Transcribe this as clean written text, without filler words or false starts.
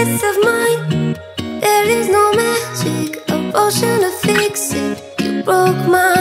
Of mine, there is no magic, a potion to fix it. You broke my